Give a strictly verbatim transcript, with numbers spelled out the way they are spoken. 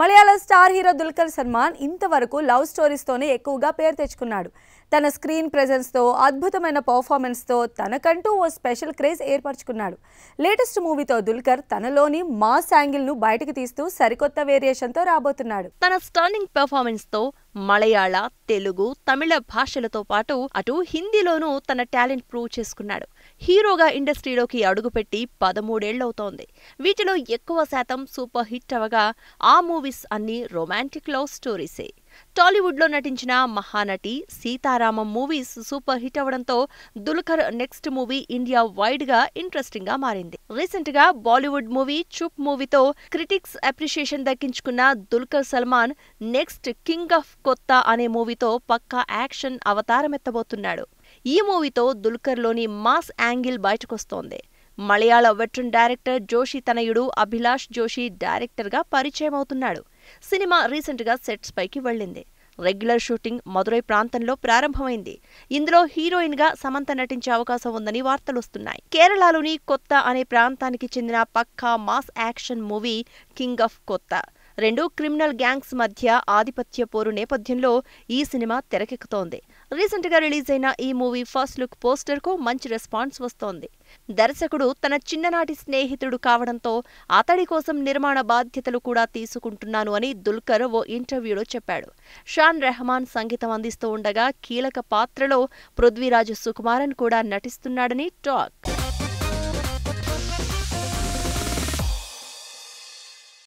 Malayala star hero Dulquer Salmaan intavaraku love stories tone ekkuvaga peru techukunnadu. Tana screen presence tho, adbhutamaina performance tho, tanakantu o special craze erparchukunnadu. Latest movie tho Dulquer tanaloni mass angle nu bayatiki teestu sarikotta variation tho raabotunnadu. Tana stunning performance tho Malayala, Telugu, Tamil bhashalato paatu atu Hindilonu tana talent prove cheskunnadu. Heroga industry loki adugupetti thirteen ellu avutondi. Veetilo ekkuva shatam super hit avaga aa movies anni romantic love stories e. Tollywood lo natinchina Mahanati, Sita Rama movies super hit avadamto Dulquer next movie India wide ga interesting ga marindi. Recent ga Bollywood movie Chup movie tho critics appreciation dakkinchukunna Dulquer Salmaan next King of Kota ane movie tho pakka action avataram ettabotunnadu. Ee movie tho Dulquer loni mass angle bayatakostundi. Malayala veteran director Joshi tanayudu Abilash Joshi director ga parichayam avutunnadu. Cinema recent ga sets paiki vellindi. Regular shooting Madurai ప్రాంతంలో ప్రారంభమైంది. ఇందులో heroine గా సమంత నటించే అవకాశం ఉందని వార్తలు వస్తున్నాయి. కేరళలోని కొత్త అనే ప్రాంతానికి చెందిన పక్కా mass action movie king of Kotha. రెండు క్రిమినల్ గ్యాంగ్స్ మధ్య ఆధిపత్య పోరు నేపథ్యంలో ఈ సినిమా తెరకెక్కుతోంది. రీసెంట్ గా రిలీజ్ అయిన ఈ మూవీ ఫస్ట్ లుక్ పోస్టర్ కు మంచి రెస్పాన్స్ వస్తోంది. దర్శకుడు తన చిన్ననాటి స్నేహితుడు కావడంతో అతడి కోసం నిర్మాణ బాధ్యతలు కూడా తీసుకుంటున్నాను అని దుల్కర్ ఓ ఇంటర్వ్యూలో చెప్పాడు. షాన్ రెహమాన్ సంగీతం అందిస్తూ ఉండగా కీలక పాత్రలో పృథ్వీ రాజు సుకుమారన్ కూడా నటిస్తున్నాడని టాక్.